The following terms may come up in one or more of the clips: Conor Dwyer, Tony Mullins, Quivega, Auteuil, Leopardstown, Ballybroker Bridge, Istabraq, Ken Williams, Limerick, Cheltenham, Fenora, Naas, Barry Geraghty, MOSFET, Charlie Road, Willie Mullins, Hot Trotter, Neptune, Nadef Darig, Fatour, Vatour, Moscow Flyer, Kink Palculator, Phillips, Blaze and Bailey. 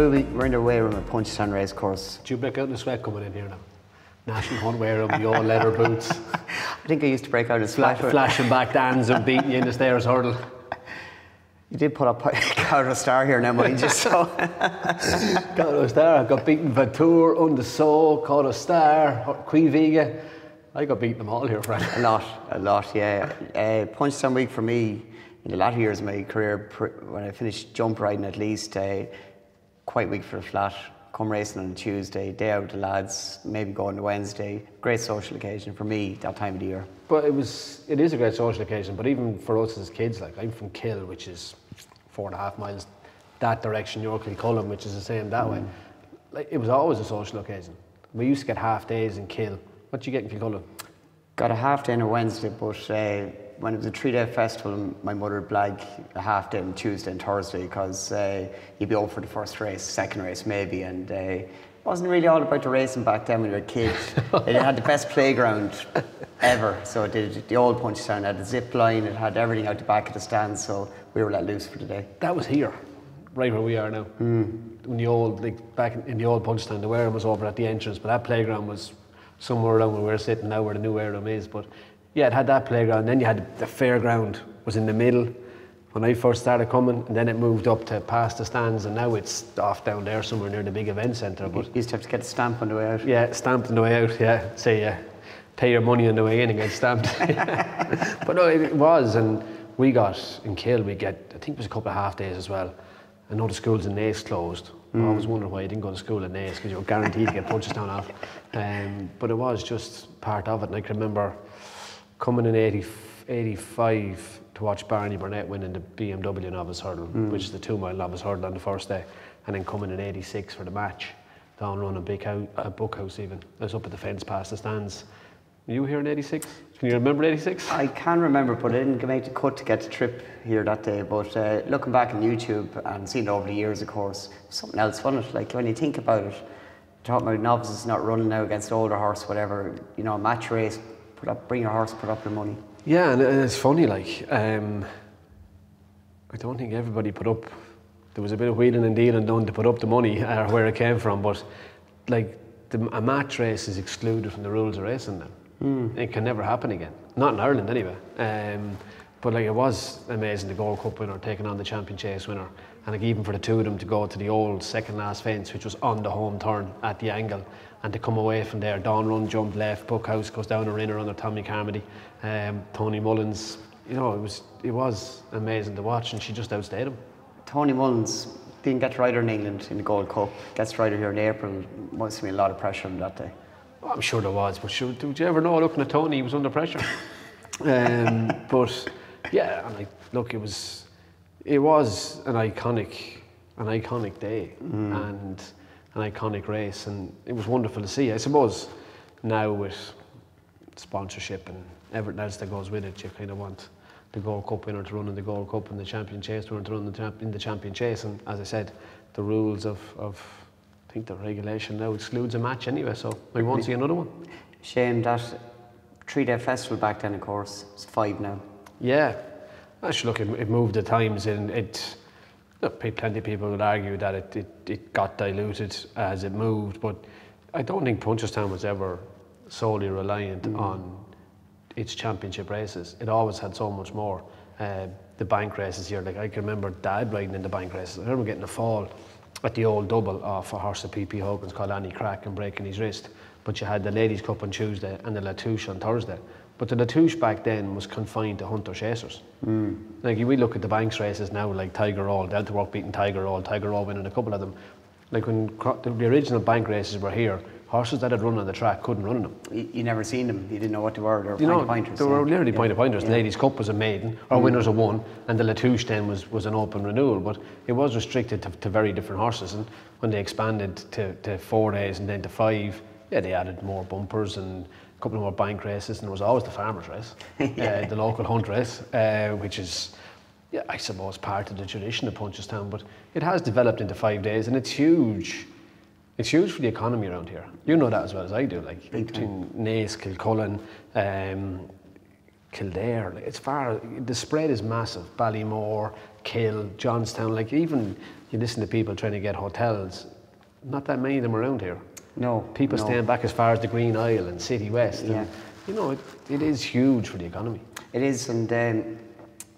Ruby, we're in the way room at Punchestown Racecourse. Do you break out in the sweat coming in here now? National Hunt wear them, your leather boots. I think I used to break out in sweat. Flashing back dance and beating you in the stairs hurdle. You did put up Caro Star here now, mind you, so. Caro Star, I got beaten Vatour, Undersaw, Caro Star, Queen Vega. I got beaten them all here, Frank. A lot, yeah. Punchestown week for me, in a lot of years of my career, when I finished jump riding at least, quite weak for the flat. Come racing on a Tuesday, day out with the lads, maybe going to Wednesday. Great social occasion for me that time of the year. But it is a great social occasion, but even for us as kids, like I'm from Kill, which is 4.5 miles that direction, York to Culham, which is the same that way. Like, it was always a social occasion. We used to get half days in Kill. What did you get in Culham? Got a half day on a Wednesday, but when it was a 3-day festival, my mother would blag a half day on Tuesday and Thursday because you'd be over for the first race, second race maybe, and it wasn't really all about the racing back then when you were a kid. It had the best playground ever. So it did, the old Punchestown had a zip line, it had everything out the back of the stands, so we were let loose for the day. That was here, right where we are now. When the old, like, back in the old Punchestown, the wearing was over at the entrance, but that playground was somewhere around where we're sitting now, where the new air room is. But yeah, it had that playground. Then you had the fairground was in the middle when I first started coming, and then it moved up to past the stands, and now it's off down there somewhere near the big event centre. But you used to have to get a stamp on the way out. Yeah, stamped on the way out. Yeah, so yeah, pay your money on the way in and get stamped. But no, it was, and we got in Kill. We get, I think it was a couple of half days as well. I know the schools in Naas closed. I always wondered why you didn't go to school in Naas because you were guaranteed to get Punchestown off. But it was just part of it, and I can remember coming in 85 to watch Barney Burnett winning the BMW novice hurdle, which is the 2-mile novice hurdle on the first day, and then coming in 86 for the match, down running a Bookhouse even. I was up at the fence past the stands. Were you here in 86? Can you remember 86? I can remember, but I didn't make the cut to get the trip here that day. But looking back on YouTube and seeing it over the years, of course, something else, wasn't it? Like when you think about it, talking about novices not running now against the older horse, whatever, you know, a match race, put up, bring your horse, put up your money. Yeah, and it's funny, like, I don't think everybody put up, there was a bit of wheeling and dealing done to put up the money where it came from, but like, a match race is excluded from the rules of racing now. It can never happen again. Not in Ireland, anyway. But like, it was amazing, the Gold Cup winner taking on the Champion Chase winner, and like, even for the two of them to go to the old second last fence, which was on the home turn at the angle, and to come away from there, Don Run jumped left, Bookhouse goes down a rinner under Tommy Carmody, Tony Mullins. You know, it was amazing to watch, and she just outstayed him. Tony Mullins didn't get to ride her in England in the Gold Cup. Gets to ride her here in April. Must have been a lot of pressure on that day. Well, I'm sure there was, but sure, did you ever know? Looking at Tony, he was under pressure. But yeah, and like, look, it was an iconic day and an iconic race, and it was wonderful to see. I suppose now with sponsorship and everything else that goes with it, you kind of want the Gold Cup winner to run in the Gold Cup and the Champion Chase winner to run in the Champion Chase. And as I said, the rules of I think the regulation now excludes a match anyway, so we won't see another one. Shame that 3-day festival back then, of course, it's 5 now. Yeah, actually, look, it moved at times, and it. Look, plenty of people would argue that it got diluted as it moved, but I don't think Punchestown was ever solely reliant on its championship races. It always had so much more. The bank races here, like I can remember Dad riding in the bank races. I remember getting a fall at the old double off a horse of P.P. Hogan's called Annie Crack and breaking his wrist. But you had the Ladies' Cup on Tuesday and the Latouche on Thursday. But the Latouche back then was confined to hunter chasers. Like, we look at the banks races now, like Tiger All, Delta Work beating Tiger All winning a couple of them. Like, when the original bank races were here, horses that had run on the track couldn't run them. You never seen them. You didn't know what they were. They were point-of-pointers. They were literally point-of-pointers. Yeah. The Ladies' Cup was a maiden, or winners of one, and the Latouche then was an open renewal, but it was restricted to very different horses. And when they expanded to 4 days and then to 5, yeah, they added more bumpers and a couple of more bank races, and there was always the farmers' race, the local hunt race, which is, yeah, I suppose, part of the tradition of Punchestown, but it has developed into 5 days, and it's huge. It's huge for the economy around here. You know that as well as I do. Like, between Naas, Kilcullen, Kildare. It's far, the spread is massive. Ballymore, Kill, Johnstown, like even you listen to people trying to get hotels, not that many of them around here. No. People staying back as far as the Green Isle and City West. Yeah. And, you know, it is huge for the economy. It is, and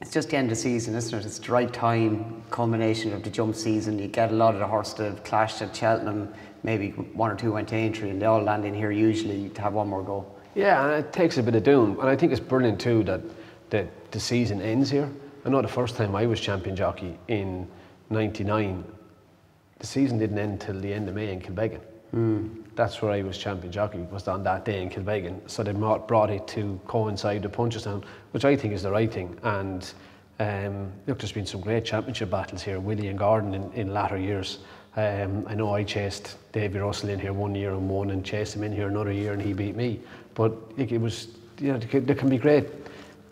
it's just the end of the season, isn't it? It's the right time, culmination of the jump season. You get a lot of the horses that have clashed at Cheltenham, maybe one or two went to entry, and they all land in here usually to have one more go. Yeah, and it takes a bit of doing. And I think it's brilliant too that the season ends here. I know the first time I was champion jockey in '99, the season didn't end till the end of May in Kilbegan. Mm. That's where I was champion jockey, was on that day in Kilbegan. So they brought it to coincide with Punchestown, which I think is the right thing. And look, there's been some great championship battles here, Willie and Gordon in latter years. I know I chased Davy Russell in here one year and won, and chased him in here another year and he beat me. But it was, you know, there can be great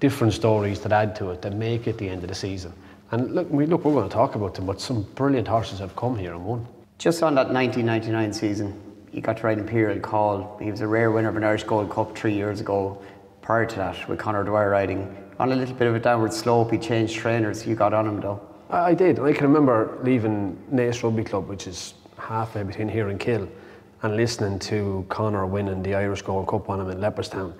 different stories that add to it, that make it the end of the season. And look, we're going to talk about them, but some brilliant horses have come here and won. Just on that 1999 season, you got to ride Imperial Call. He was a rare winner of an Irish Gold Cup 3 years ago. Prior to that, with Conor Dwyer riding, on a little bit of a downward slope, he changed trainers. You got on him though. I did. I can remember leaving Naas Rugby Club, which is halfway between here and Kill, and listening to Conor winning the Irish Gold Cup on him in Leopardstown.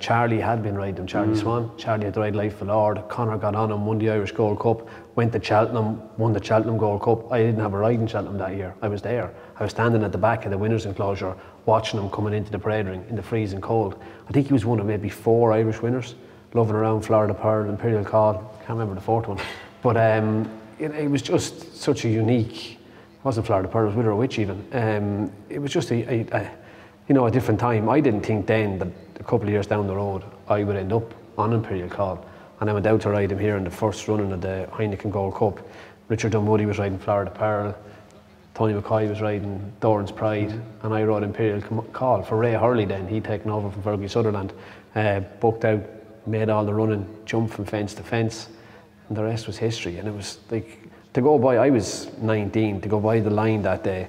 Charlie had been riding him, Charlie Swan. Charlie had ride Life of Lord. Conor got on him, won the Irish Gold Cup, went to Cheltenham, won the Cheltenham Gold Cup. I didn't have a ride in Cheltenham that year. I was there. I was standing at the back of the winner's enclosure, watching him coming into the parade ring in the freezing cold. I think he was one of maybe 4 Irish winners, loving around Florida Pearl, Imperial Call. Can't remember the 4th one. But it was just such a unique, it wasn't Florida Pearl, it was Winter Witch even. It was just a different time. I didn't think then that a couple of years down the road I would end up on Imperial Call. And I went out to ride him here in the first running of the Heineken Gold Cup. Richard Dunwoody was riding Florida Pearl, Tony McCoy was riding Doran's Pride, and I rode Imperial Call for Ray Hurley then. He'd taken over from Fergie Sutherland, booked out, made all the running, jumped from fence to fence. And the rest was history. And it was like, to go by, I was 19, to go by the line that day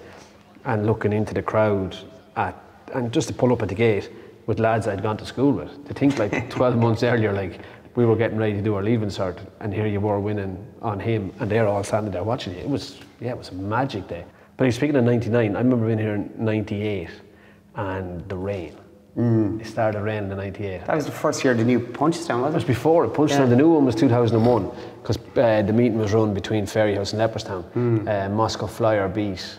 and looking into the crowd and just to pull up at the gate with lads I'd gone to school with. To think like 12 months earlier, like we were getting ready to do our leaving cert and here you were winning on him and they're all standing there watching you. It was a magic day. But you're speaking of 99, I remember being here in 98 and the rain. It started raining in '98. That was the first year the new Punchestown, wasn't it? It was before it. Punchestown, yeah. The new one was 2001, because the meeting was run between Ferryhouse and Leopardstown. Moscow Flyer beat.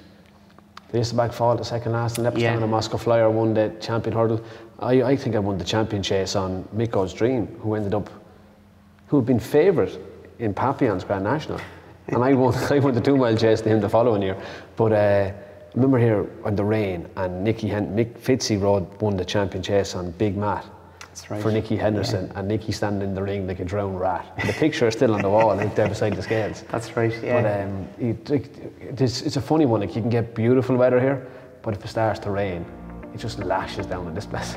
The Istabraq fought the second last in Leopardstown, and the Moscow Flyer won the champion hurdle. I think I won the champion chase on Miko's Dream, who had been favourite in Papillon's Grand National. And I won the 2 mile chase to him the following year. But I remember here on the rain, and Fitzy Rod won the champion chase on Big Matt. That's right. For Nicky Henderson, and Nicky standing in the ring like a drowned rat. And the picture is still on the wall, like there beside the scales. That's right, yeah. But it's a funny one, like you can get beautiful weather here, but if it starts to rain, it just lashes down in this place.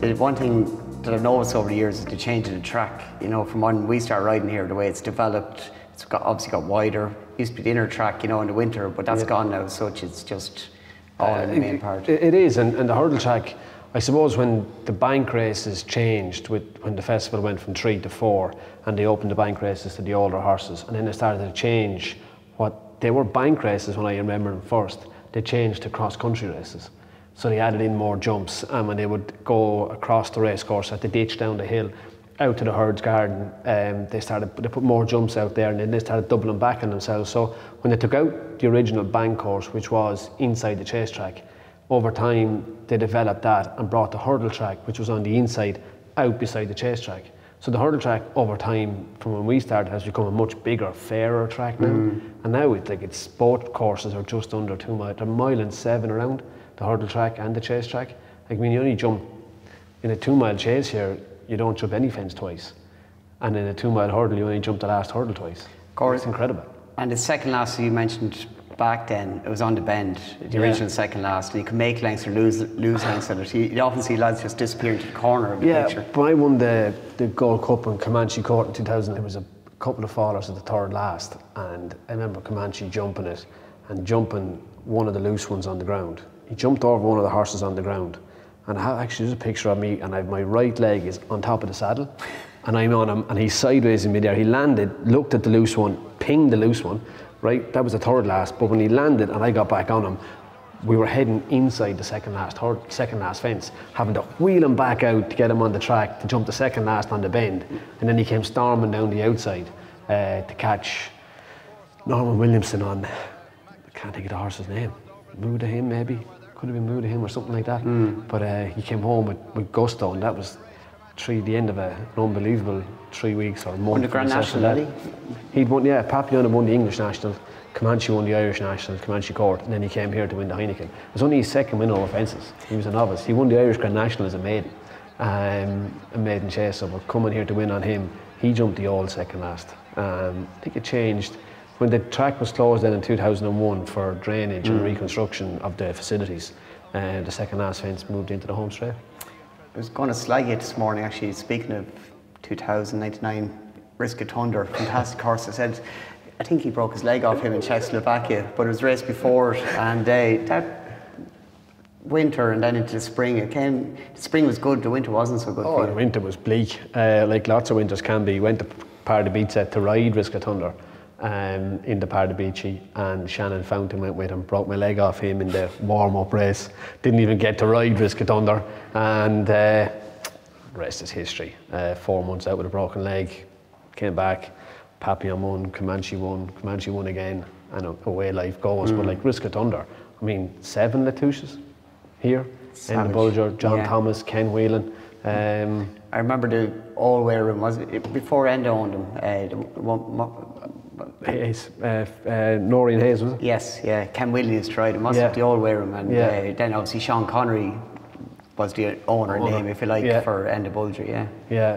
The one thing that I've noticed over the years is the change in the track. You know, from when we started riding here, the way it's developed, it's obviously got wider. It used to be the inner track, in the winter, but that's gone now. As such, it's just all in the main part. It is, and the hurdle track, I suppose, when the bank races changed, when the festival went from 3 to 4, and they opened the bank races to the older horses, and then they started to change they were bank races when I remember them first. They changed to cross-country races. So they added in more jumps, and they would go across the racecourse at the ditch down the hill, out to the herd's garden. They put more jumps out there, and then they started doubling back on themselves. So when they took out the original bank course, which was inside the chase track, over time they developed that and brought the hurdle track, which was on the inside, out beside the chase track. So the hurdle track over time, from when we started, has become a much bigger, fairer track now. And now it's both courses are just under 2 miles, a 1.7 miles around the hurdle track and the chase track. You only jump in a 2 mile chase here, you don't jump any fence twice. And in a 2 mile hurdle, you only jump the last hurdle twice. Of course. It's incredible. And the second last you mentioned back then, it was on the bend, the original second last, and you could make lengths or lose lengths on it. You often see lads just disappear into the corner of the picture. Yeah, but I won the Gold Cup on Comanche Court in 2000. There was a couple of fallers at the third last, and I remember Comanche jumping one of the loose ones on the ground. He jumped over one of the horses on the ground. And I have, actually, there's a picture of me, and I have, my right leg is on top of the saddle, and I'm on him, and he's sideways in midair. He landed, looked at the loose one, pinged the loose one, right? That was the third last, but when he landed and I got back on him, we were heading inside the second last fence, having to wheel him back out to get him on the track to jump the second last on the bend. And then he came storming down the outside to catch Norman Williamson on, I can't think of the horse's name, Mudahim maybe, could have been Mudahim or something like that. But he came home with gusto, and that was the end of an unbelievable 3 weeks or a month. Won the Grand National, did he? He'd won, yeah, Papillon had won the English National, Comanche won the Irish National, Comanche Court, and then he came here to win the Heineken. It was only his second win over fences. He was a novice. He won the Irish Grand National as a maiden chaser, but coming here to win on him, he jumped the old second last. I think it changed when the track was closed then in 2001 for drainage and reconstruction of the facilities, and the second last fence moved into the home straight. I was going to Sligo this morning, actually, speaking of 2099, Risk of Thunder, fantastic horse. I said, I think he broke his leg off him in Czechoslovakia, but it was raced before it, and that winter and then into the spring, it came, the spring was good, the winter wasn't so good. Oh, the winter was bleak, like lots of winters can be. Went to Pardubice to ride Risk of Thunder in the Pardubice, and Shannon Fountain went with him, broke my leg off him in the warm-up race. Didn't even get to ride Risk of Thunder, and the rest is history. 4 months out with a broken leg, came back, Papillon won, Comanche won again, and away life goes. But like Risk of Thunder, I mean, 7 Latouches here, Enda Bulger, John Thomas, Ken Whelan. I remember the all-way room, was it before Enda owned him? Noreen Hayes, was it? Yes, yeah. Ken Williams tried him, wasn't it? The all-way room, and then obviously Sean Connery was the owner name, if you like, for Enda Bulger, Yeah,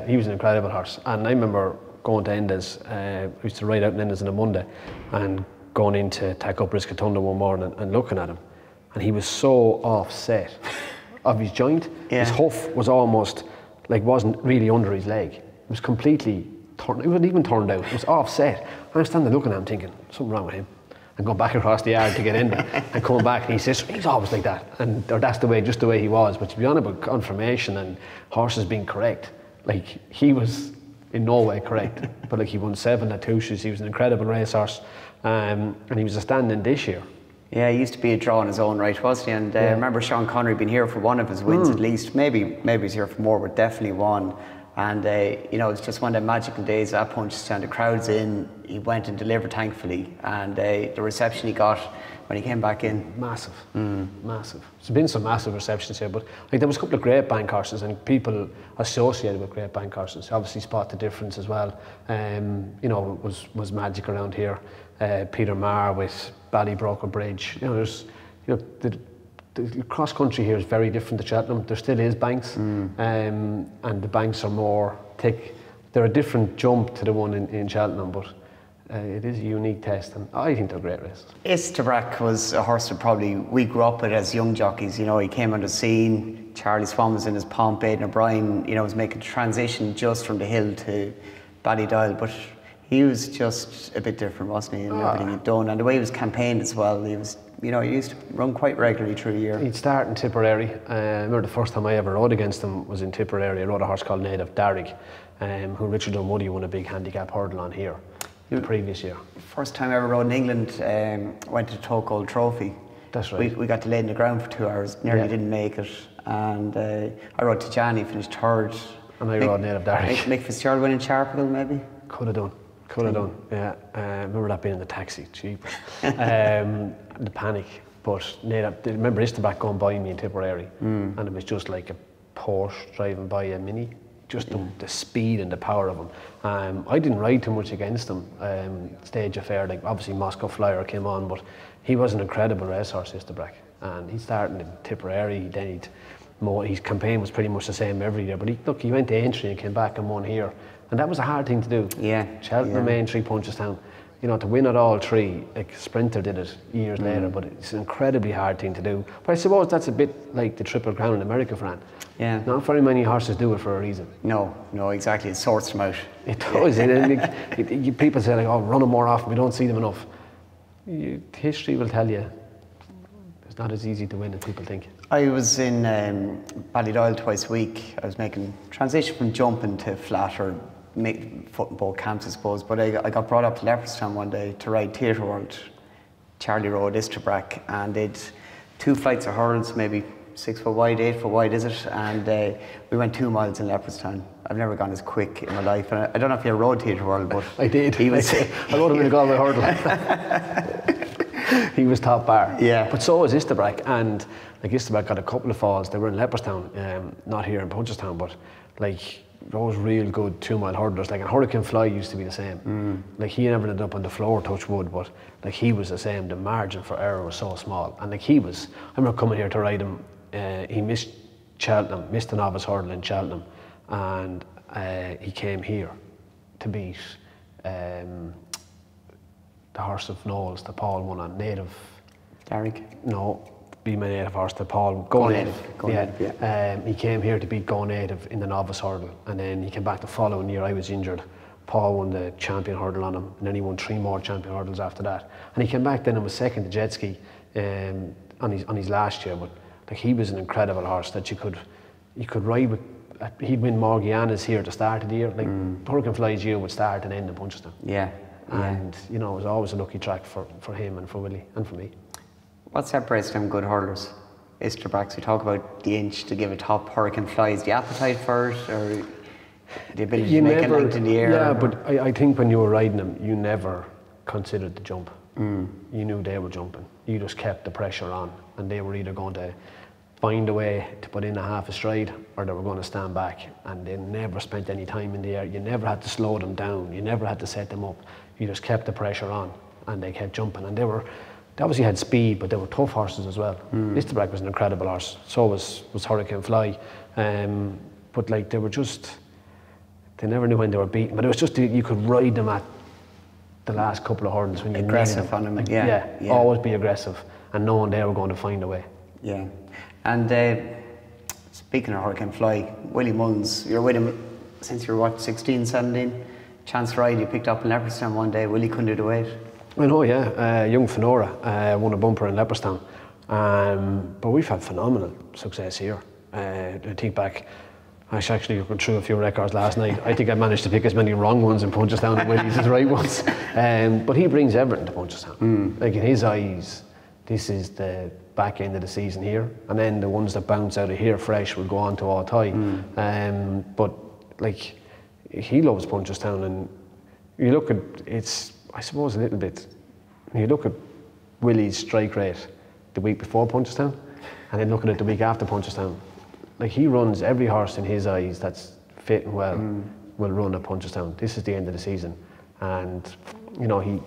he was an incredible horse, and I remember going to Enda's, I used to ride out in Enda's on a Monday, and going in to tack up Risk of Thunder one morning and looking at him, and he was so offset of his joint, his hoof was almost, like, wasn't really under his leg. It was completely turned, it wasn't even turned out, it was offset. I'm standing looking at him thinking, something wrong with him. And going back across the yard to get in and coming back, and he says, he's always like that. And or that's the way, just the way he was. But to be honest about confirmation and horses being correct, like, he was in no way correct. But like, he won 7 Latouches, he was an incredible racehorse, and he was a stand-in this year. Yeah, he used to be a draw in his own right, wasn't he? And I remember Sean Connery being here for one of his wins at least. Maybe he's here for more, but definitely one. And you know, it's just one of the magical days at Punchestown. The crowd's in. He went and delivered, thankfully, and the reception he got when he came back in, massive, massive. There's been some massive receptions here, but like, there was a couple of great bank horses, and people associated with great bank horses obviously spot the difference as well. You know, it was magic around here. Peter Marr with Ballybroker Bridge. You know, there's, you know, the cross country here is very different to Cheltenham. There still is banks, and the banks are more thick. They're a different jump to the one in Cheltenham, but it is a unique test, and I think they're great races. Istabraq was a horse that probably we grew up with as young jockeys. You know, he came on the scene. Charlie Swan was in his pomp. Aidan O'Brien, you know, was making the transition just from the hill to Ballydoyle, but he was just a bit different, wasn't he, in everything he'd done, and the way he was campaigned as well. He was, you know, he used to run quite regularly through the year. He'd start in Tipperary. I remember the first time I ever rode against him was in Tipperary. I rode a horse called Nadef Darig, who Richard Dunwoody won a big handicap hurdle on here the previous year. First time I ever rowed in England, went to the Toke Gold Trophy. That's right. We got delayed in the ground for 2 hours, nearly didn't make it, and I rode Tajani, finished third. And I rode Nadef Darig. Mick Fitzgerald winning Charpigal, maybe? Could have done, yeah. I remember that being in the taxi, cheap. The panic, but Nadef, I remember Istabraq going by me in Tipperary, and it was just like a Porsche driving by a Mini. Just the speed and the power of him. I didn't ride too much against him. Stage affair, like obviously Moscow Flyer came on, but he was an incredible racehorse, Istabraq. And he started in Tipperary, then his campaign was pretty much the same every year. But he went to entry and came back and won here. And that was a hard thing to do. Yeah. Cheltenham entry, Punchestown. You know, to win at all three, like Sprinter did it years later, but it's an incredibly hard thing to do. But I suppose that's a bit like the Triple Crown in America, Fran. Yeah. Not very many horses do it for a reason. No, exactly. It sorts them out. It does. People say, like, oh, run them more often, we don't see them enough. History will tell you It's not as easy to win as people think. I was in Ballydoyle twice a week. I was making transition from jumping to flat or football camps, I suppose. But I got brought up to Leopardstown one day to ride Theatre World, Charlie Road, Istabraq, and they'd two flights of hurls, maybe 6 foot wide, 8 foot wide, is it? And we went 2 miles in Leopardstown. I've never gone as quick in my life. And I don't know if you rode Theatre World, but I did. He was I rode him in a Galway hurdle. He was top bar. Yeah. But so was Istabraq, and like Istabraq got a couple of falls. They were in Leopardstown, not here in Punchestown, but like those real good 2 mile hurdlers. Like, and Hurricane Fly used to be the same. Like, he never ended up on the floor, touch wood, but like, he was the same. The margin for error was so small, and like, he was. I remember coming here to ride him. He missed Cheltenham, missed the novice hurdle in Cheltenham, and he came here to beat the horse of Knowles, the Paul won on, Nadef Darig. No, be my native horse, the Paul, Go Native. Yeah. He came here to beat Go Native in the novice hurdle, and then he came back the following year. I was injured. Paul won the champion hurdle on him, and then he won 3 more champion hurdles after that. And he came back then and was second to Jet Ski on his last year, but like, he was an incredible horse that you could ride with. He'd win Morgiana's here to start of the year. Like, Hurricane Fly's year would start and end in Punchestown. Yeah. And, you know, it was always a lucky track for him and for Willie and for me. What separates them good hurlers? Istabraq's, we talk about the inch to give a top. Hurricane Fly's the appetite for it, or the ability to make a length in the air? Yeah, but I think when you were riding them, you never considered the jump. You knew they were jumping. You just kept the pressure on, and they were either going to find a way to put in a half a stride, or they were going to stand back, and they never spent any time in the air. You never had to slow them down. You never had to set them up. You just kept the pressure on, and they kept jumping. And they obviously had speed, but they were tough horses as well. Istabraq was an incredible horse. So was Hurricane Fly. But like, they were just, they never knew when they were beaten. But it was just, you could ride them at the last couple of hurdles when you aggressive them. On them. Like, yeah, always be aggressive, and knowing they were going to find a way. Yeah. And speaking of Hurricane Fly, Willie Mullins, you're with him since you were, what, 16, 17? Chance ride you picked up in Leopardstown one day. Willie couldn't do the weight. I know, yeah. Young Fenora won a bumper in Leopardstown. But we've had phenomenal success here. I think back, I actually went through a few records last night. I think I managed to pick as many wrong ones in Punchestown as Willie's as right ones. But he brings everything to Punchestown. Like, in his eyes, this is the back end of the season here, and then the ones that bounce out of here fresh will go on to Auteuil. But like, he loves Punchestown, and you look at it's, I suppose, a little bit. You look at Willie's strike rate the week before Punchestown, and then looking at the week after Punchestown, like, he runs every horse in his eyes that's fit and well will run at Punchestown. This is the end of the season, and you know, he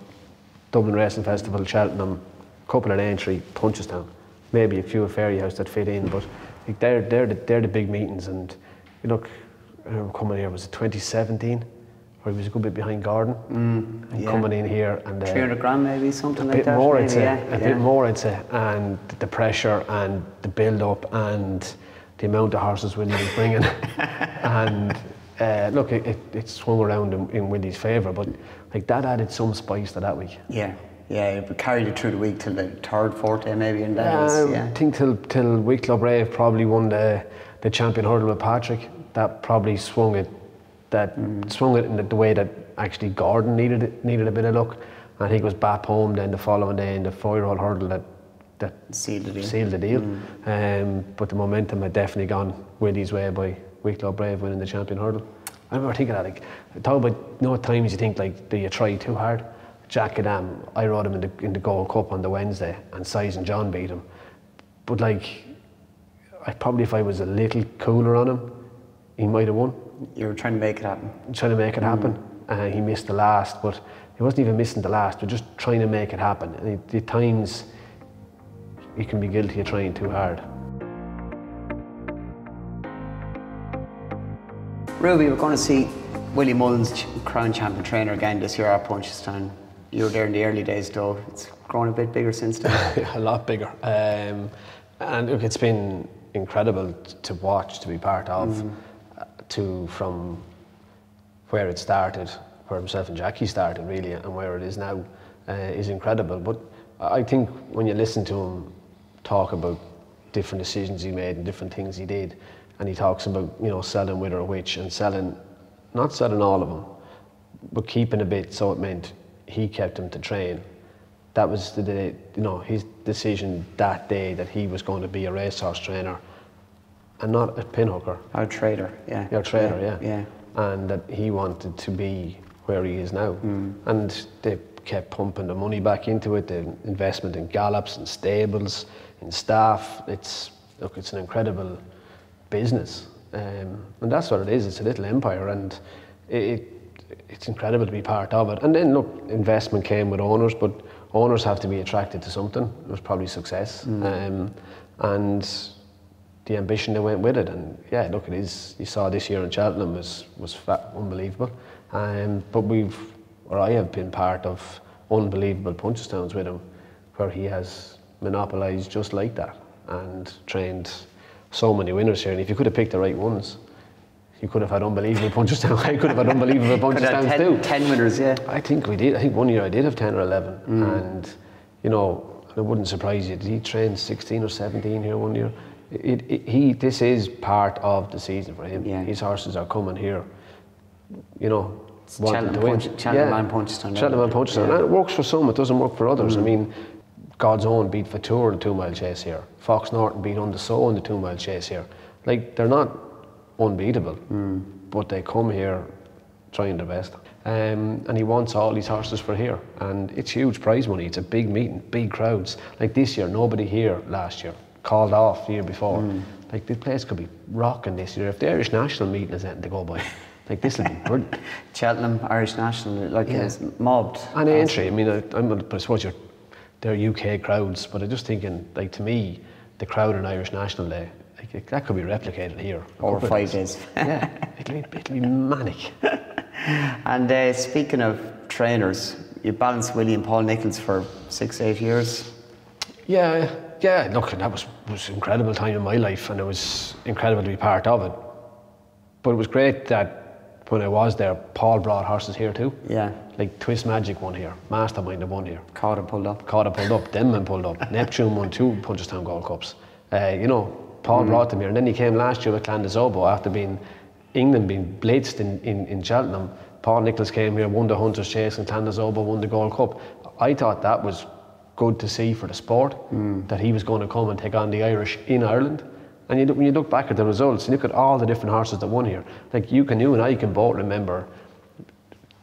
Dublin Racing Festival, Cheltenham, couple of entry, Punchestown, maybe a few at Ferry House that fit in, but like, they're the big meetings. And you look, I remember coming here, was it 2017, where he was a good bit behind Gordon, and coming in here and 300 grand maybe, something like that. A bit more, I'd say. And the pressure and the build up and the amount of horses Willie was bringing, and look, it swung around in Willie's favour, but like, that added some spice to that week. Yeah. Yeah, we carried it through the week till the third, fourth day maybe, and that was, I think till Week Club Brave probably won the champion hurdle with Patrick. That probably swung it. That swung it in the way that actually Gordon needed a bit of luck. I think it was Bap home then the following day in the 4-year-old hurdle that sealed the deal. But the momentum had definitely gone Willie's way by Week Club Brave winning the champion hurdle. I remember thinking that, like, talk about, you know, at times you think, like, do you try too hard? Jack Adam, I rode him in the Gold Cup on the Wednesday, and Size and John beat him. But like, I probably, if I was a little cooler on him, he might have won. You were trying to make it happen. He missed the last, but he wasn't even missing the last. We're just trying to make it happen. And at times, you can be guilty of trying too hard. Ruby, we're going to see Willie Mullins, Crown Champion Trainer again this year at Punchestown. You were there in the early days though. It's grown a bit bigger since then. A lot bigger. And look, it's been incredible to watch, to be part of, from where it started, where himself and Jackie started really, and where it is now is incredible. But I think when you listen to him talk about different decisions he made and different things he did. And he talks about, you know, selling With or Which and selling, not selling all of them, but keeping a bit, so it meant he kept him to train. That was the day, you know, his decision that day that he was going to be a racehorse trainer and not a pinhooker. Or a trader, yeah. Or a trader, yeah. Yeah. And that he wanted to be where he is now. Mm. And they kept pumping the money back into it, the investment in gallops and stables and staff. It's, look, it's an incredible business. And that's what it is, it's a little empire, and it's incredible to be part of it. And then, look, investment came with owners, but owners have to be attracted to something. It was probably success. Mm. And the ambition that went with it. And yeah, look, it is, you saw this year in Cheltenham was unbelievable. But we've, or I have been part of unbelievable Punchestowns with him, where he has monopolised just like that and trained so many winners here. And if you could have picked the right ones, you could have had unbelievable Punchestown. I could have had unbelievable Punchestowns too. 10 winners, yeah. I think we did. I think one year I did have 10 or 11. Mm. And, you know, it wouldn't surprise you. Did he train 16 or 17 here one year? This is part of the season for him. Yeah. His horses are coming here, you know, wanting to win. Cheltenham and Punchestown. Cheltenham and Punchestown. Yeah. It works for some, it doesn't work for others. Mm. I mean, God's Own beat Fatour in the 2 mile chase here. Fox Norton beat Undersow in the 2 mile chase here. Like, they're not unbeatable, mm. but they come here trying their best. And he wants all these horses for here. And it's huge prize money. It's a big meeting, big crowds. Like this year, nobody here last year. Called off the year before. Mm. Like, the place could be rocking this year. If the Irish National meeting is anything to go by, like, this will be brilliant. Cheltenham, Irish National, like, yeah. It's mobbed. And entry, I mean, I suppose they're UK crowds, but I'm just thinking, like, to me, the crowd on Irish National Day, like, that could be replicated here. Over 5 days. Yeah, it'll be manic. And speaking of trainers, you balanced Willie and Paul Nicholls for 6, 8 years. Yeah, yeah, look, that was an incredible time in my life, and it was incredible to be part of it. But it was great that when I was there, Paul brought horses here too. Yeah. Like Twist Magic won here, Mastermind won here. Caught and pulled up. Caught and pulled up, Denman pulled up. Neptune won 2 Punchestown Gold Cups. You know, Paul mm. brought them here. And then he came last year with Clan Des Obo after England being blitzed in Cheltenham. Paul Nicholls came here, won the Hunters Chase, and Clan Des Obo won the Gold Cup. I thought that was good to see for the sport, mm. that he was going to come and take on the Irish in Ireland. And when you look back at the results, and look at all the different horses that won here. Like, you and I can both remember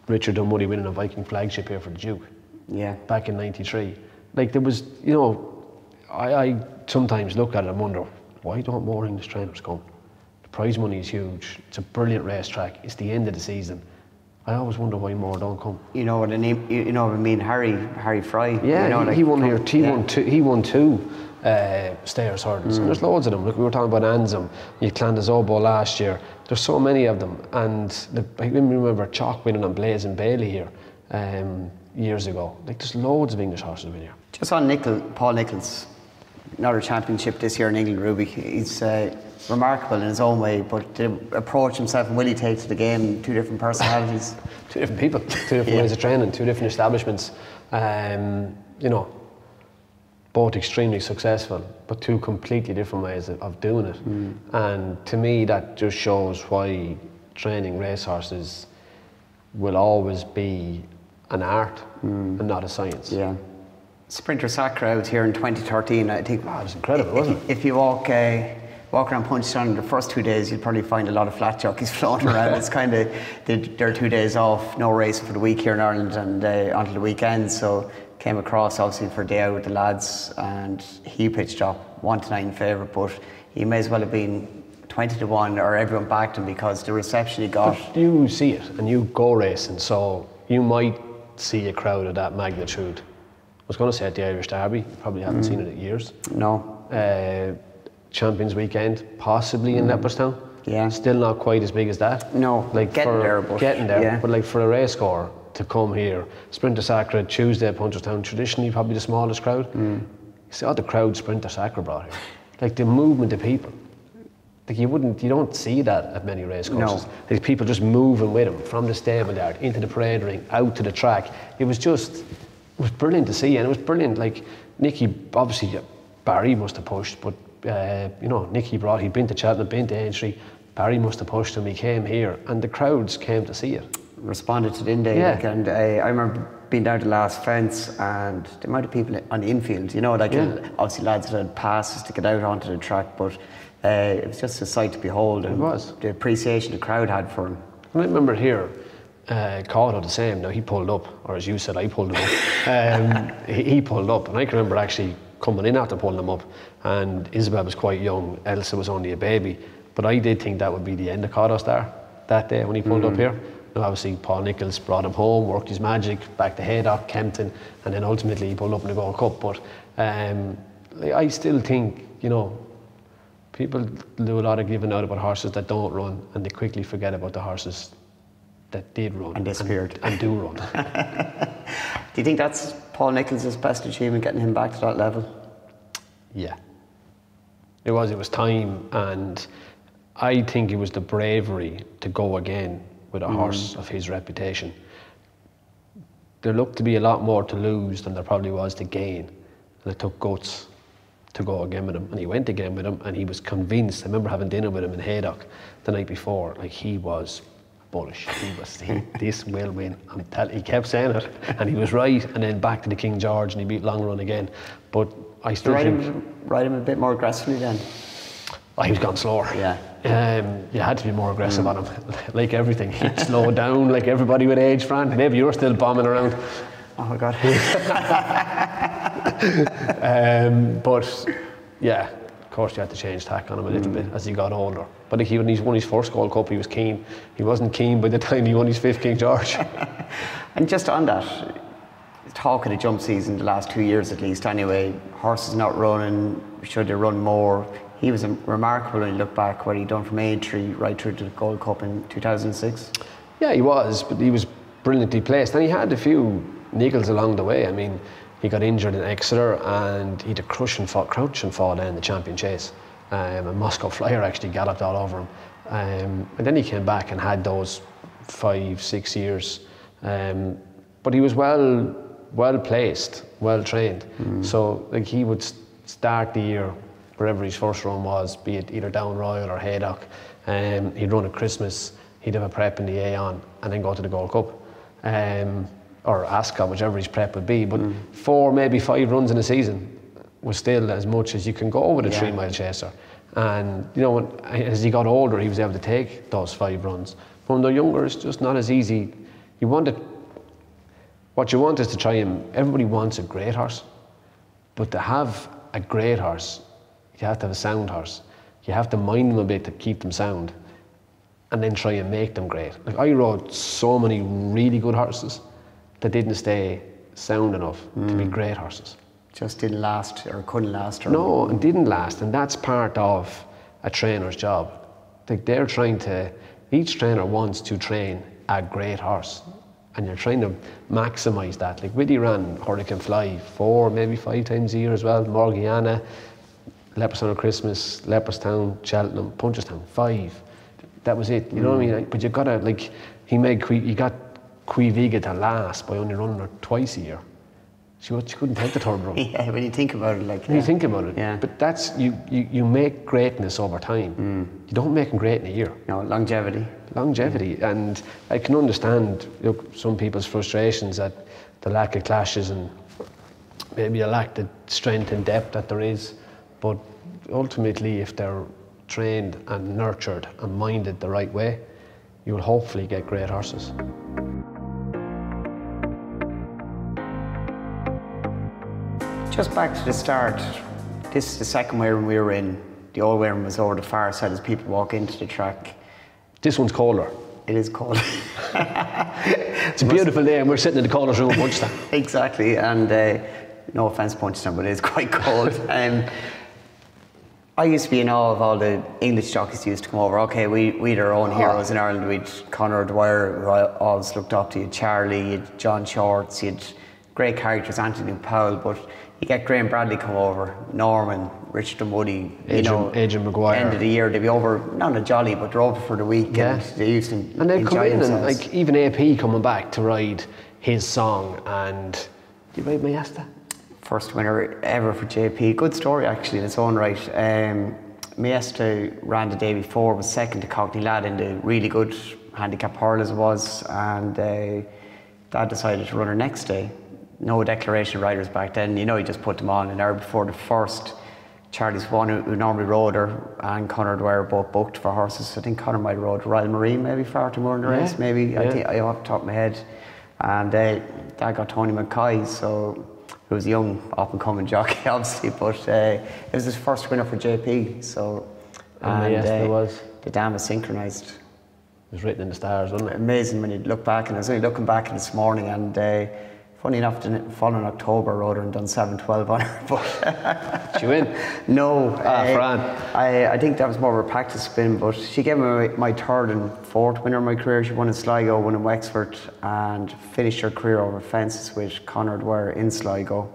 Richard Dunwoody winning a Viking flagship here for the Duke. Yeah. Back in '93. Like, there was, you know, I sometimes look at it and wonder, why don't more English trainers come? The prize money is huge. It's a brilliant racetrack. It's the end of the season. I always wonder why more don't come. You know what I mean? You know what I mean? Harry Fry. Yeah. You know, he won here. He won two. He won two. Stairs hurdles, mm. and there's loads of them. Look, we were talking about Anselm, you had Clan Des Obo last year. There's so many of them, and I remember Chalk winning on Blaze and Bailey here years ago. Like, there's loads of English horses winning here. Just on Paul Nicholls, another championship this year in England, Ruby. He's remarkable in his own way, but the approach himself and Willie take to the game, two different personalities, two different people, two different yeah. ways of training, two different establishments. You know. Both extremely successful, but two completely different ways of doing it. Mm. And to me, that just shows why training racehorses will always be an art mm. and not a science. Yeah. Sprinter Sacre out here in 2013, I think. Wow, it was incredible, wasn't it? If you walk around Punchestown the first 2 days, you'll probably find a lot of flat jockeys floating around. It's kind of, they're 2 days off, no racing for the week here in Ireland and until the weekend. So. Came across obviously for a day out with the lads, and he pitched up 1-9 favourite, but he may as well have been 20-1, or everyone backed him because the reception he got. But you see it, and you go racing, so you might see a crowd of that magnitude. I was going to say at the Irish Derby, you probably haven't mm. seen it in years. No. Champions Weekend, possibly in mm. Leopardstown. Yeah. Still not quite as big as that. No. Like getting there, yeah. but like for a race scorer. To come here, Sprinter Sacre Tuesday at Punchestown, traditionally probably the smallest crowd. Mm. You see all the crowd Sprinter Sacre brought here, like the movement of people. Like you don't see that at many racecourses. No. Like people just moving with them from the stable yard into the parade ring, out to the track. It was brilliant to see, and it was brilliant. Like Nicky, obviously Barry must have pushed, but you know, Nicky brought, he'd been to Cheltenham, been to Aintree, Barry must have pushed him, he came here, and the crowds came to see it. Responded to it, didn't they? Yeah. Like, and I remember being down to the last fence and the amount of people on the infield, you know, like, yeah, obviously lads that had passes to get out onto the track, but it was just a sight to behold. And it was. The appreciation the crowd had for him. And I remember here, Cawdor the same, now he pulled up, or as you said, I pulled him up. He pulled up, and I can remember actually coming in after pulling him up, and Isabel was quite young, Elsa was only a baby, but I did think that would be the end of Cawdor's there that day when he pulled up here. Now obviously Paul Nicholls brought him home, worked his magic, back to Haydock, Kempton, and then ultimately he pulled up in the Gold Cup. But I still think, you know, people do a lot of giving out about horses that don't run, and they quickly forget about the horses that did run. And disappeared. And do run. Do you think that's Paul Nicholls' best achievement, getting him back to that level? Yeah. It was time, and I think it was the bravery to go again with a horse of his reputation. There looked to be a lot more to lose than there probably was to gain, and it took guts to go again with him, and he went again with him, and he was convinced. I remember having dinner with him in Haydock the night before, like, he was bullish. He was, this will win. He kept saying it, and he was right, and then back to the King George, and he beat Long Run again. But I still ride him a bit more aggressively then? Oh, he was gone slower. Yeah. You had to be more aggressive on him. Like everything, he'd slow down like everybody would age, Fran. Maybe you're still bombing around. Oh my God. But yeah, of course you had to change tack on him a little bit as he got older. But like, when he won his first Gold Cup, he was keen. He wasn't keen by the time he won his fifth King George. And just on that, talk of the jump season, the last 2 years at least anyway, horses not running, should they run more? He was remarkable when you look back what he'd done from Aintree right through to the Gold Cup in 2006. Yeah, he was, but he was brilliantly placed. And he had a few niggles along the way. I mean, he got injured in Exeter, and he had a crouch and fall down the champion chase. And Moscow Flyer actually galloped all over him. And then he came back and had those 5-6 years. But he was well placed, well trained. So like, he would start the year wherever his first run was, be it either Down Royal or Haydock. He'd run at Christmas, he'd have a prep in the Aon, and then go to the Gold Cup. Or Ascot, whichever his prep would be. But 4, maybe 5 runs in a season was still as much as you can go with a 3-mile chaser. And you know, as he got older, he was able to take those 5 runs. But when they're younger, it's just not as easy. What you want is to try him. Everybody wants a great horse, but to have a great horse, you have to have a sound horse. You have to mind them a bit to keep them sound, and then try and make them great. Like, I rode so many really good horses that didn't stay sound enough to be great horses. Just didn't last, or couldn't last. Or no, and didn't last, and that's part of a trainer's job. Like, they're trying to, each trainer wants to train a great horse, and you're trying to maximise that. Like, Willie ran Hurricane Fly 4, maybe 5 times a year as well, Morgiana, Leopardstown at Christmas, Leopardstown, Cheltenham, Punchestown, 5. That was it, you know what I mean? Like, but you gotta, like, he got Quivega to last by only running her twice a year. She couldn't take the third run. Yeah, when you think about it, like... When you think about it. Yeah. But that's, you make greatness over time. You don't make them great in a year. No, longevity. Longevity, and I can understand, look, some people's frustrations at the lack of clashes and maybe a lack of strength and depth that there is. But ultimately, if they're trained and nurtured and minded the right way, you'll hopefully get great horses. Just back to the start, this is the second weighroom we were in. The old weighroom was over the far side as people walk into the track. This one's colder. It is cold. It's a beautiful day, and we're sitting in the caller's room at lunchtime. Exactly, and no offence, Punchestown, but it is quite cold. I used to be in awe of all the English jockeys who used to come over. Okay, we'd our own heroes in Ireland. We'd Conor Dwyer, who I always looked up to. You'd Charlie, you'd John Shorts, you'd great characters, Anthony Powell. But you get Graham Bradley come over, Norman, Richard Dunwoody, Adrian Maguire. End of the year, they'd be over, not a jolly, but they're over for the weekend. Yeah. They used to enjoy themselves. And they'd come in, and like, even AP coming back to ride his song, and do you ride my Asta? First winner ever for JP. Good story, actually, in its own right. Miesta ran the day before, was second to Cockney Lad in the really good handicap hurl as it was, and Dad decided to run her next day. No declaration riders back then, you know, he just put them on an hour before the first. Charlie Swan, who normally rode her, and Conor Dwyer both booked for horses. So I think Conor might rode Royal Marine maybe far too more in the race, maybe, I think, off the top of my head. And Dad got Tony McCoy, so who was a young, up-and-coming jockey, obviously, but it was his first winner for JP, so... yes, it was. The dam was synchronised. It was written in the stars, wasn't it? Amazing when you look back, and I was only looking back this morning, and... funny enough, the following October I rode her and done 7-12 on her, but... Did she win? No. Fran. I think that was more of a practice spin, but she gave me my third and fourth winner in my career. She won in Sligo, won in Wexford, and finished her career over fences with Conor Dwyer in Sligo,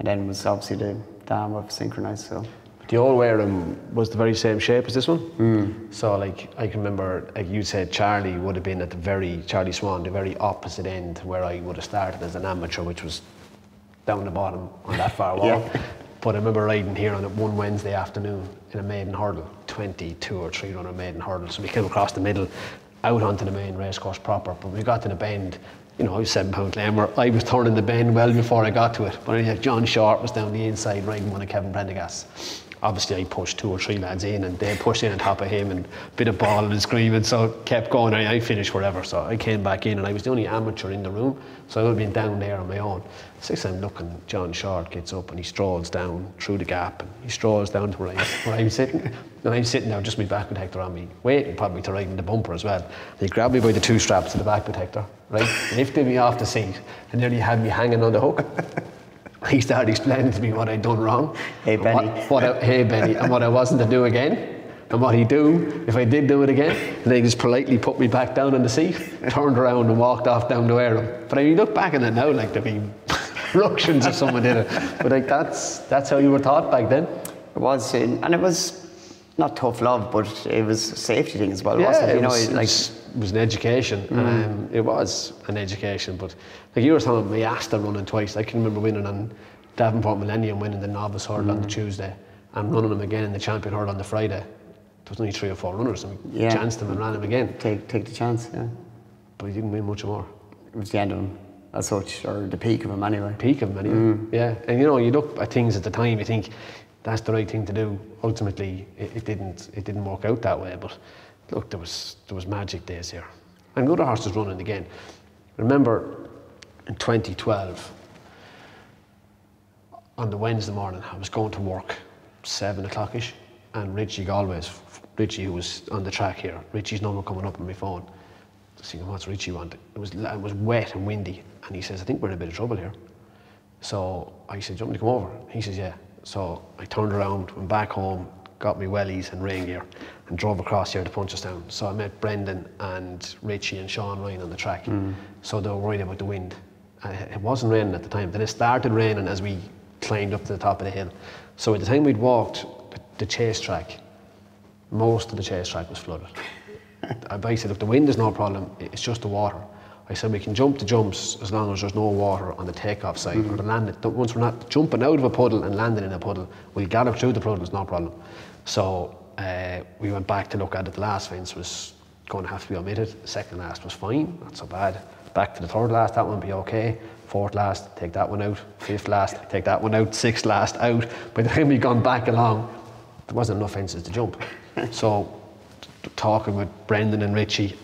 and then was obviously the dam of synchronised, so... The old Wareham was the very same shape as this one. Mm. So, like, I can remember, like you said, Charlie would have been at the very, Charlie Swan, the very opposite end where I would have started as an amateur, which was down the bottom on that far wall. But I remember riding here on it one Wednesday afternoon in a maiden hurdle, 22 or 3 runner maiden hurdle. So we came across the middle, out onto the main racecourse proper, but we got to the bend. You know, I was 7 pound claimer. I was turning the bend well before I got to it. But I had John Short was down the inside riding one of Kevin Prendergast's. Obviously, I pushed 2 or 3 lads in, and they pushed in on top of him, and a bit of ball and screaming, so it kept going. I finished wherever, so I came back in, and I was the only amateur in the room, so I would have been down there on my own. 6 I'm looking, John Short gets up, and he strolls down through the gap, and he strolls down to where I'm sitting, and I'm sitting there just my back protector on me, waiting probably to ride in the bumper as well. They grabbed me by the 2 straps of the back protector, right, lifted me off the seat, and nearly had me hanging on the hook. He started explaining to me what I'd done wrong. Hey, Benny. Hey, Benny. And what I wasn't to do again. And what he'd do if I did do it again. And then he just politely put me back down on the seat, turned around and walked off down to Wareham. But I mean, look back on it now, like there'd be ructions if someone did it. But like, that's how you were taught back then. It was, and it was not tough love, but it was a safety thing as well, wasn't it? It was an education. It was an education, but like you were telling me, Miasta running twice. I can remember winning on Davenport Millennium, winning the novice hurdle on the Tuesday, and running them again in the champion hurdle on the Friday. There was only 3 or 4 runners, and we chanced them and ran them again. Take the chance, But he didn't win much more. It was the end of him, as such, or the peak of him anyway. And you know, you look at things at the time, you think that's the right thing to do. Ultimately, it didn't work out that way, but. Look, there was magic days here. And good horses running again. Remember in 2012, on the Wednesday morning, I was going to work, 7 o'clock-ish, and Richie, who was on the track here, Richie's number coming up on my phone. I was thinking, what's Richie wanted? It was wet and windy, and he says, I think we're in a bit of trouble here. So I said, do you want me to come over? He says, yeah. So I turned around, went back home, got me wellies and rain gear, and drove across here to Punchestown. So I met Brendan and Richie and Sean Ryan on the track. So they were worried about the wind. It wasn't raining at the time. Then it started raining as we climbed up to the top of the hill. So at the time we'd walked the chase track, most of the chase track was flooded. I said, look, the wind is no problem, it's just the water. I said, we can jump the jumps as long as there's no water on the takeoff side or the landing. Once we're not jumping out of a puddle and landing in a puddle, we'll gallop through the puddles, no problem. So we went back to look at it. The last fence was going to have to be omitted. The second last was fine, not so bad. Back to the third last, that one would be okay. Fourth last, take that one out. Fifth last, take that one out. Sixth last, out. By the time we'd gone back along, there wasn't enough fences to jump. So talking with Brendan and Richie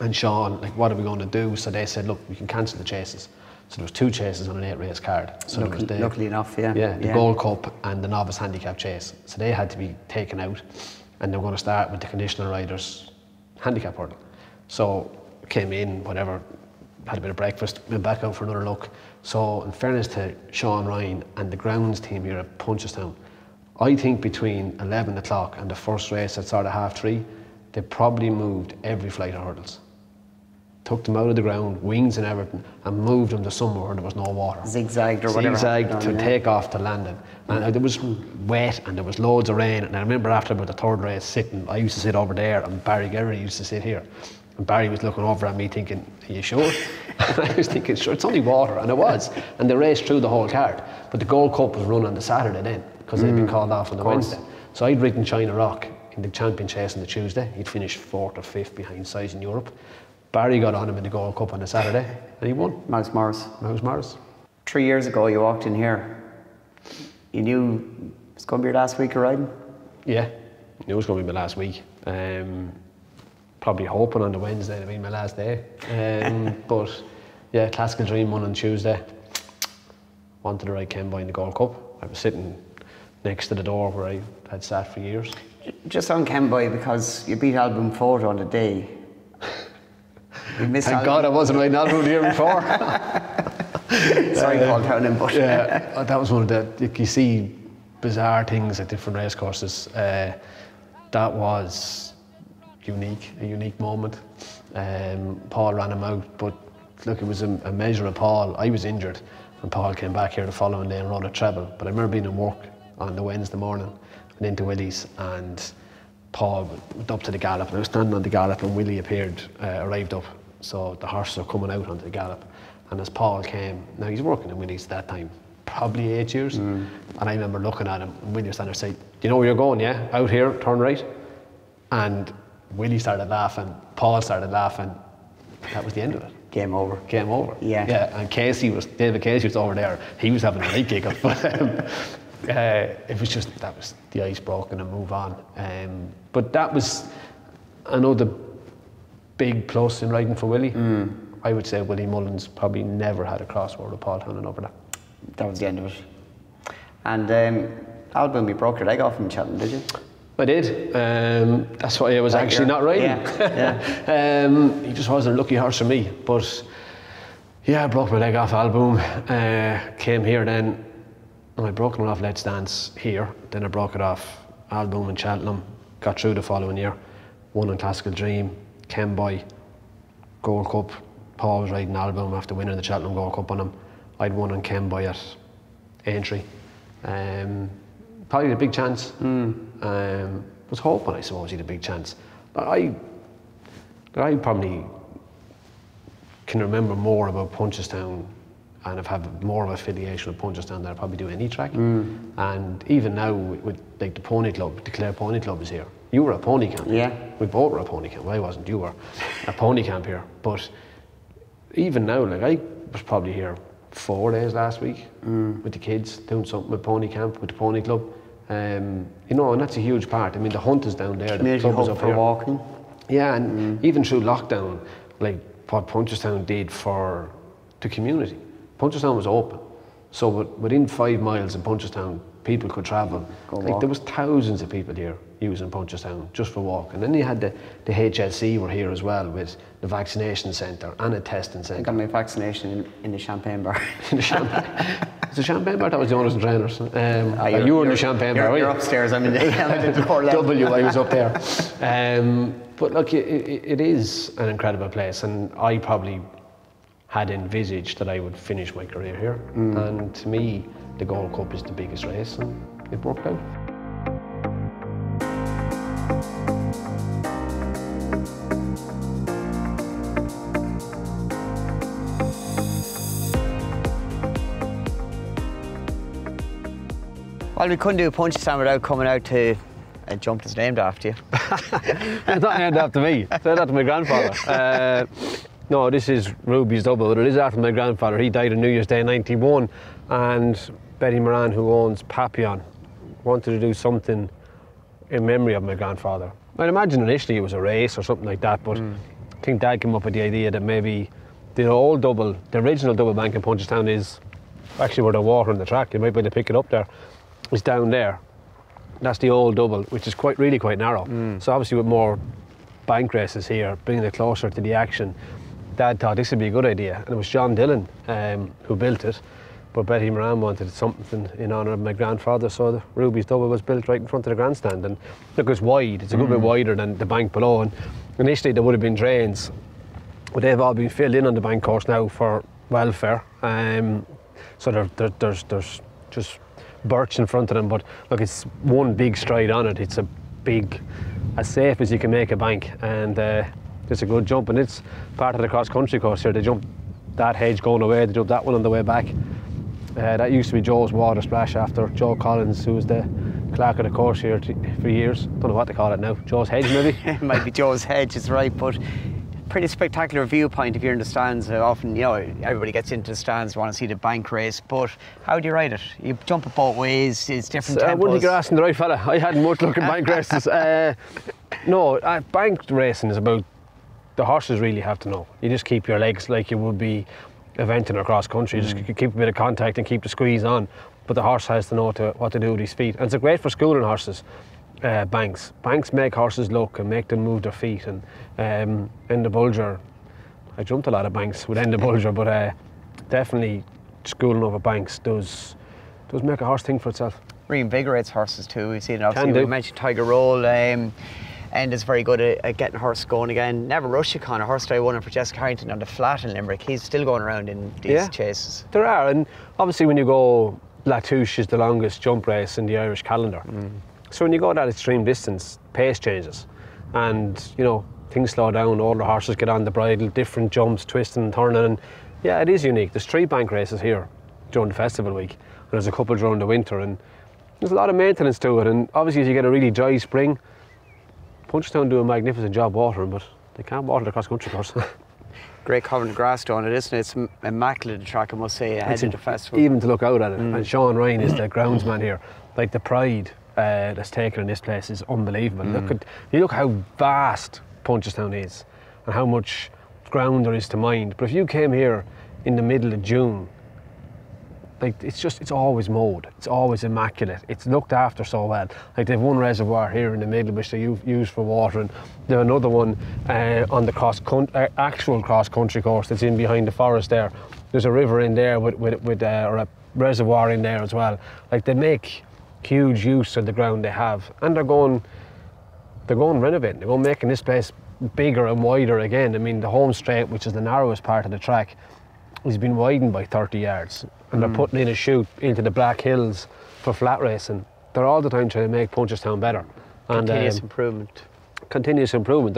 and Sean, like, what are we going to do? So they said, look, we can cancel the chases. So there was 2 chases on an 8-race card. So luckily enough, the Gold Cup and the Novice Handicap Chase. So they had to be taken out, and they were going to start with the Conditional Riders Handicap Hurdle. So came in, whatever, had a bit of breakfast, went back out for another look. So in fairness to Sean Ryan and the grounds team here at Punchestown, I think between 11 o'clock and the first race at sort of 3:30, they probably moved every flight of hurdles. Took them out of the ground, wings and everything, and moved them to somewhere where there was no water. Zigzagged or whatever. Zigzagged to take off to landing. And there was wet and there was loads of rain. And I remember after about the third race sitting, I used to sit over there and Barry Geraghty used to sit here. And Barry was looking over at me thinking, are you sure? And I was thinking, sure, it's only water, and it was. And they raced through the whole card. But the Gold Cup was run on the Saturday then, because they'd been called off on the Wednesday. So I'd ridden China Rock in the champion chase on the Tuesday. He'd finished 4th or 5th behind size in Europe. Barry got on him in the Gold Cup on the Saturday, and he won. Miles Morris. Miles Morris. 3 years ago, you walked in here. You knew it's going to be your last week of riding? Yeah, I knew it was going to be my last week. Probably hoping on the Wednesday to be my last day. But yeah, Classical Dream won on Tuesday. Wanted the right came by in the Gold Cup. I was sitting next to the door where I had sat for years. Just on Kenboy, because you beat Album Photo on the day. You missed Thank Album. God I wasn't riding Album the year before. Sorry, Paul Townend, but... Yeah, that was one of the... You see bizarre things at different racecourses. That was unique, a unique moment. Paul ran him out, but look, it was a measure of Paul. I was injured, and Paul came back here the following day and rode a treble. But I remember being in work on the Wednesday morning, and into Willie's, and Paul went up to the gallop, and I was standing on the gallop, and Willie appeared, arrived up, so the horses are coming out onto the gallop, and as Paul came, now he's working in Willie's that time, probably 8 years, and I remember looking at him, and Willie was standing there saying, "Do you know where you're going, yeah? Out here, turn right." And Willie started laughing, Paul started laughing, that was the end of it. Game over. Game over. Yeah. Yeah, and Casey was, David Casey was over there, he was having a right giggle, but it was just, that was the ice broken and move on. But that was another big plus in riding for Willie. I would say Willie Mullins probably never had a crossword with Paul Townend over that. That was the end of it. And Album, you broke your leg off in Cheltenham, did you? I did. That's why I was like actually not riding. Yeah. Yeah. He just wasn't a lucky horse for me. But yeah, I broke my leg off Album. Came here then, and I broke it off Let's Dance here. Then I broke it off Album in Cheltenham. Got through the following year. Won on Classical Dream. Kenboy, Gold Cup. Paul was riding Album after winning the Cheltenham Gold Cup on him. I'd won on Kenboy at Aintree. Probably had a big chance. Was hoping, I suppose, he had a big chance. But I probably can remember more about Punchestown and have had more of an affiliation with Punchestown than I probably do any track. And even now, with like the Pony Club, the Clare Pony Club is here. You were at Pony Camp. Yeah. We both were at Pony Camp. Well, I wasn't, you were at Pony Camp here. But even now, like I was probably here 4 days last week with the kids, doing something with Pony Camp, with the Pony Club. You know, and that's a huge part. I mean, the hunt is down there, the club is up here. Walking. Yeah, and even through lockdown, like what Punchestown did for the community. Punchestown was open, so within 5 miles of Punchestown, people could travel. Like, there was thousands of people here using Punchestown just for walking. And then you had the HLC were here as well with the vaccination centre and a testing centre. I got my vaccination in the champagne bar. In the champagne. It's a champagne bar. That was the owners and trainers. You were in the champagne bar. You're upstairs. I'm in the core level. I was up there. But look, it is an incredible place, and I probably had envisaged that I would finish my career here. And to me, the Gold Cup is the biggest race, and it worked out. Well, we couldn't do a Punchestown without coming out to a jump that's named after you. It's not named after me. It's named after my grandfather. No, this is Ruby's Double, but it is after my grandfather. He died on New Year's Day in '91, and Betty Moran, who owns Papillon, wanted to do something in memory of my grandfather. I'd imagine initially it was a race or something like that, but I think Dad came up with the idea that maybe the old double, the original double bank in Punchestown is actually where the water on the track, you might be able to pick it up there, is down there. That's the old double, which is really quite narrow. So obviously with more bank races here, bringing it closer to the action, Dad thought this would be a good idea, and it was John Dillon who built it, but Betty Moran wanted something in honour of my grandfather, so the Ruby's Double was built right in front of the grandstand. And look, it's wide, it's a good bit wider than the bank below, and initially there would have been drains, but they've all been filled in on the bank course now for welfare, so there's just birch in front of them, but look, it's one big stride on it, it's a big, as safe as you can make a bank, and it's a good jump, and it's part of the cross-country course here. They jump that hedge going away. They did that one on the way back. That used to be Joe's water splash after Joe Collins, who was the clerk of the course here for years. Don't know what they call it now. Joe's hedge, maybe? It might be Joe's hedge, it's right, but pretty spectacular viewpoint if you're in the stands. Often, you know, everybody gets into the stands, want to see the bank race, but how do you ride it? You jump it both ways, it's different tempos. I wouldn't think you're asking the right fella. I hadn't much luck at bank races. No, bank racing is about the horses really have to know. You just keep your legs like you would be eventing across country. You just keep a bit of contact and keep the squeeze on. But the horse has to know what to do with his feet. And it's great for schooling horses, banks. Banks make horses look and make them move their feet. And in the Bulger, I jumped a lot of banks with end the Bulger, but definitely schooling over banks does make a horse think for itself. Reinvigorates horses too. We've seen it, obviously. We mentioned Tiger Roll. And is very good at getting a horse going again. Never rush you, Connor. Horse that I won for Jessica Harrington on the flat in Limerick. He's still going around in these chases. There are, and obviously when you go, Latouche is the longest jump race in the Irish calendar. So when you go that extreme distance, pace changes. And, you know, things slow down, older horses get on the bridle, different jumps, twisting and turning. And yeah, it is unique. There's 3 bank races here during the festival week, and there's a couple during the winter, and there's a lot of maintenance to it. And obviously, as you get a really dry spring, Punchestown do a magnificent job watering, but they can't water the cross-country course. Great covering the grass doing it, isn't it? It's immaculate, the track, I must say, ahead of the festival. Even to look out at it. And Sean Ryan is the groundsman here. Like, the pride that's taken in this place is unbelievable. You look how vast Punchestown is and how much ground there is to mind. But if you came here in the middle of June, like, it's always mowed. It's always immaculate. It's looked after so well. Like, they've one reservoir here in the middle which they use for watering. They have another one on the actual cross-country course that's in behind the forest there. There's a river in there or a reservoir in there as well. Like, they make huge use of the ground they have, and they're going renovating. They're going making this place bigger and wider again. I mean, the home straight, which is the narrowest part of the track, has been widened by 30 yards. And they're putting in a chute into the Black Hills for flat racing. They're all the time trying to make Punchestown better. And continuous improvement. Continuous improvement.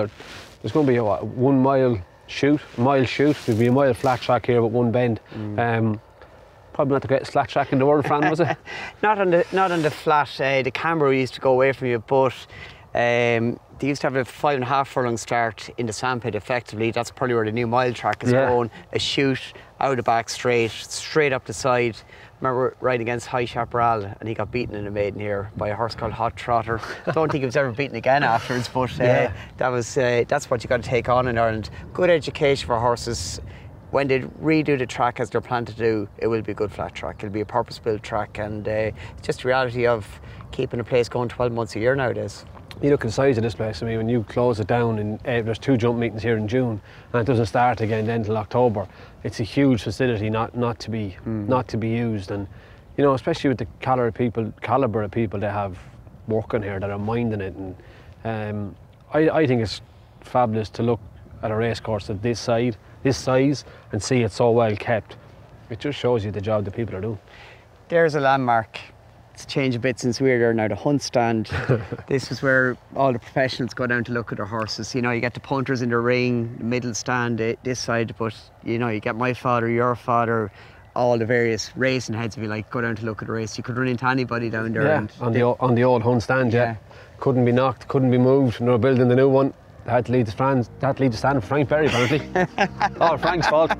There's going to be a 1 mile chute, There'll be a mile flat track here with one bend. Probably not the greatest flat track in the world, Fran, was it? Not on the flat. The camera used to go away from you, but they used to have a 5.5 furlong start in the sandpit, effectively. That's probably where the new mile track is going. A chute, out of the back straight, straight up the side. Remember riding against High Chaparral, and he got beaten in a maiden here by a horse called Hot Trotter. Don't think he was ever beaten again afterwards, but that's what you got to take on in Ireland. Good education for horses. When they redo the track as they're planned to do, it will be a good flat track. It'll be a purpose-built track, and it's just the reality of keeping a place going 12 months a year nowadays. You look at the size of this place. I mean, when you close it down, and there's 2 jump meetings here in June, and it doesn't start again then until October. It's a huge facility not to be used, and you know, especially with the caliber of people they have working here that are minding it. And I think it's fabulous to look at a racecourse of this size, and see it so well kept. It just shows you the job the people are doing. There's a landmark. It's changed a bit since we were there now, the hunt stand. This is where all the professionals go down to look at their horses. You know, you get the punters in the ring, the middle stand, this side, but, you know, you get my father, your father, all the various racing heads, if you like, go down to look at the race. You could run into anybody down there. Yeah, on the old hunt stand, Couldn't be knocked, couldn't be moved. They were building the new one. They had to leave the stand for Frank Berry, apparently. Oh, Frank's fault.